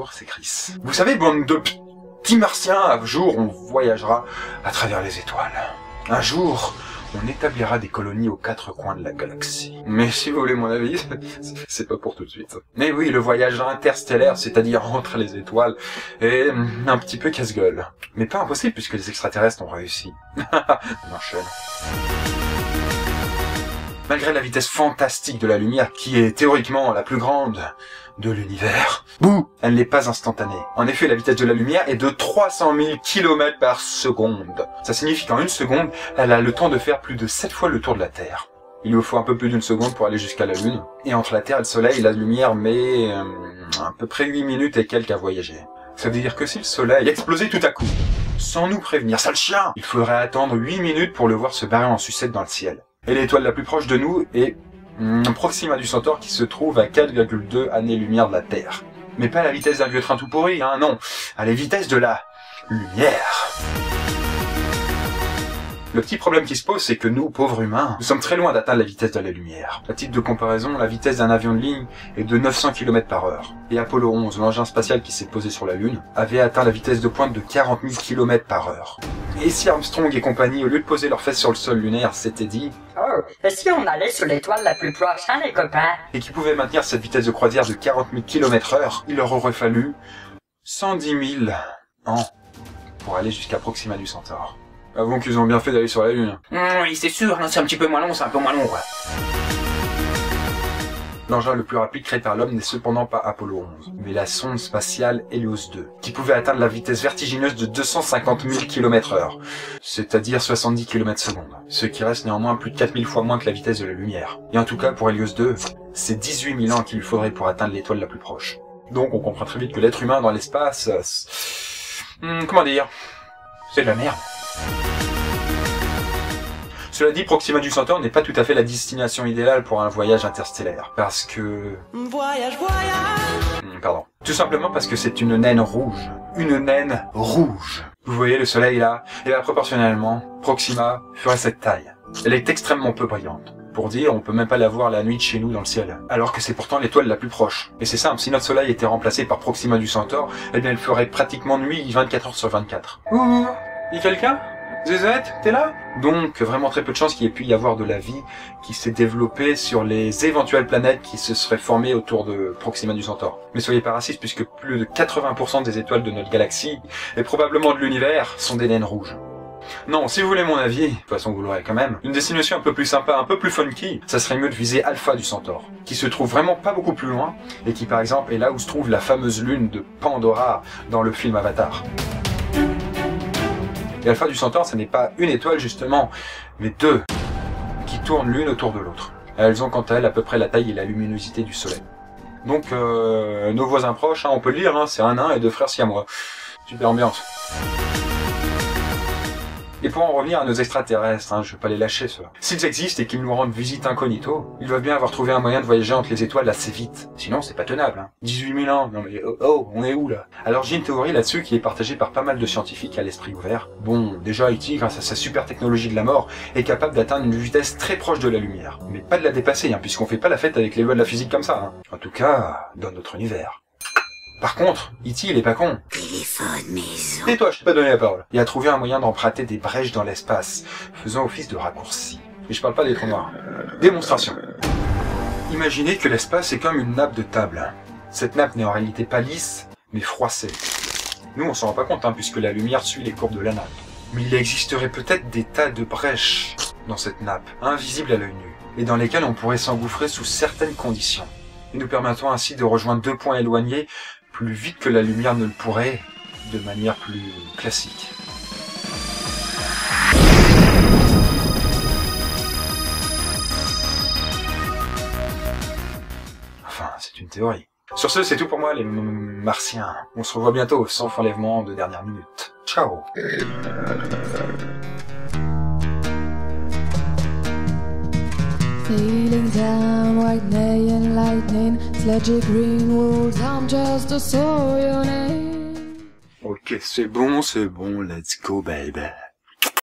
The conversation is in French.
jour, c'est CHRIS. Vous savez, bande de petits martiens, un jour, on voyagera à travers les étoiles. Un jour, on établira des colonies aux quatre coins de la galaxie. Mais si vous voulez mon avis, c'est pas pour tout de suite. Mais oui, le voyage interstellaire, c'est-à-dire entre les étoiles, est un petit peu casse-gueule. Mais pas impossible, puisque les extraterrestres ont réussi. On enchaîne. Malgré la vitesse fantastique de la lumière, qui est théoriquement la plus grande de l'univers, elle n'est pas instantanée. En effet, la vitesse de la lumière est de 300 000 km par seconde. Ça signifie qu'en une seconde, elle a le temps de faire plus de 7 fois le tour de la Terre. Il lui faut un peu plus d'une seconde pour aller jusqu'à la Lune. Et entre la Terre et le Soleil, la lumière met à peu près 8 minutes et quelques à voyager. Ça veut dire que si le Soleil explosait tout à coup, sans nous prévenir, sale chien, il faudrait attendre 8 minutes pour le voir se barrer en sucette dans le ciel. Et l'étoile la plus proche de nous est Proxima du Centaure, qui se trouve à 4,2 années-lumière de la Terre. Mais pas à la vitesse d'un vieux train tout pourri, hein, non, à la vitesse de la lumière. Le petit problème qui se pose, c'est que nous, pauvres humains, nous sommes très loin d'atteindre la vitesse de la lumière. À titre de comparaison, la vitesse d'un avion de ligne est de 900 km par heure. Et Apollo 11, l'engin spatial qui s'est posé sur la Lune, avait atteint la vitesse de pointe de 40 000 km par heure. Et si Armstrong et compagnie, au lieu de poser leurs fesses sur le sol lunaire, s'étaient dit « Oh, et si on allait sur l'étoile la plus proche, hein les copains ?» et qui pouvaient maintenir cette vitesse de croisière de 40 000 km/h, il leur aurait fallu 110 000 ans pour aller jusqu'à Proxima du Centaure. Avant qu'ils ont bien fait d'aller sur la Lune. Oui, c'est sûr, c'est un petit peu moins long, quoi. L'engin le plus rapide créé par l'homme n'est cependant pas Apollo 11, mais la sonde spatiale Helios 2, qui pouvait atteindre la vitesse vertigineuse de 250 000 km/h, c'est-à-dire 70 km/seconde, ce qui reste néanmoins plus de 4000 fois moins que la vitesse de la lumière. Et en tout cas, pour Helios 2, c'est 18 000 ans qu'il lui faudrait pour atteindre l'étoile la plus proche. Donc on comprend très vite que l'être humain dans l'espace... comment dire? C'est de la merde. Cela dit, Proxima du Centaure n'est pas tout à fait la destination idéale pour un voyage interstellaire, parce que... Pardon. Tout simplement parce que c'est une naine rouge. Une naine rouge. Vous voyez le soleil là? Et bien proportionnellement, Proxima ferait cette taille. Elle est extrêmement peu brillante. Pour dire, on peut même pas la voir la nuit de chez nous dans le ciel. Alors que c'est pourtant l'étoile la plus proche. Et c'est simple, si notre soleil était remplacé par Proxima du Centaure, eh bien elle ferait pratiquement nuit 24 heures sur 24. Ouh, y'a quelqu'un? Zézette, t'es là? Donc, vraiment très peu de chances qu'il ait pu y avoir de la vie qui s'est développée sur les éventuelles planètes qui se seraient formées autour de Proxima du Centaure. Mais soyez pas racistes, puisque plus de 80% des étoiles de notre galaxie, et probablement de l'univers, sont des naines rouges. Non, si vous voulez mon avis, de toute façon vous l'aurez quand même, une destination un peu plus sympa, un peu plus funky, ça serait mieux de viser Alpha du Centaure, qui se trouve vraiment pas beaucoup plus loin, et qui par exemple est là où se trouve la fameuse lune de Pandora dans le film Avatar. Et Alpha du Centaure, ce n'est pas une étoile justement, mais deux, qui tournent l'une autour de l'autre. Elles ont quant à elles à peu près la taille et la luminosité du soleil. Donc nos voisins proches, hein, on peut le lire, hein, c'est un nain et deux frères siamois. Super ambiance. Et pour en revenir à nos extraterrestres, hein, je vais pas les lâcher ceux-là. S'ils existent et qu'ils nous rendent visite incognito, ils doivent bien avoir trouvé un moyen de voyager entre les étoiles assez vite. Sinon, c'est pas tenable. Hein. 18 000 ans, non mais oh, on est où là? Alors j'ai une théorie là-dessus qui est partagée par pas mal de scientifiques à l'esprit ouvert. Bon, déjà E.T., grâce à sa super technologie de la mort, est capable d'atteindre une vitesse très proche de la lumière. Mais pas de la dépasser, hein, puisqu'on fait pas la fête avec les lois de la physique comme ça. Hein. En tout cas, dans notre univers. Par contre, E.T. il est pas con. Téléphone maison. Et toi, je t'ai pas donné la parole. Il a trouvé un moyen d'emprunter des brèches dans l'espace, faisant office de raccourci. Et je parle pas des trous noirs. Démonstration. Imaginez que l'espace est comme une nappe de table. Cette nappe n'est en réalité pas lisse, mais froissée. Nous, on s'en rend pas compte, hein, puisque la lumière suit les courbes de la nappe. Mais il existerait peut-être des tas de brèches dans cette nappe, invisibles à l'œil nu, et dans lesquelles on pourrait s'engouffrer sous certaines conditions. Et nous permettant ainsi de rejoindre deux points éloignés, plus vite que la lumière ne le pourrait, de manière plus classique. Enfin, c'est une théorie. Sur ce, c'est tout pour moi, les martiens. On se revoit bientôt, sans enlèvement de dernière minute. Ciao. Feeling down, white neon lightning, sludgy green walls, I'm just a soul, your name. Ok, c'est bon, let's go, baby.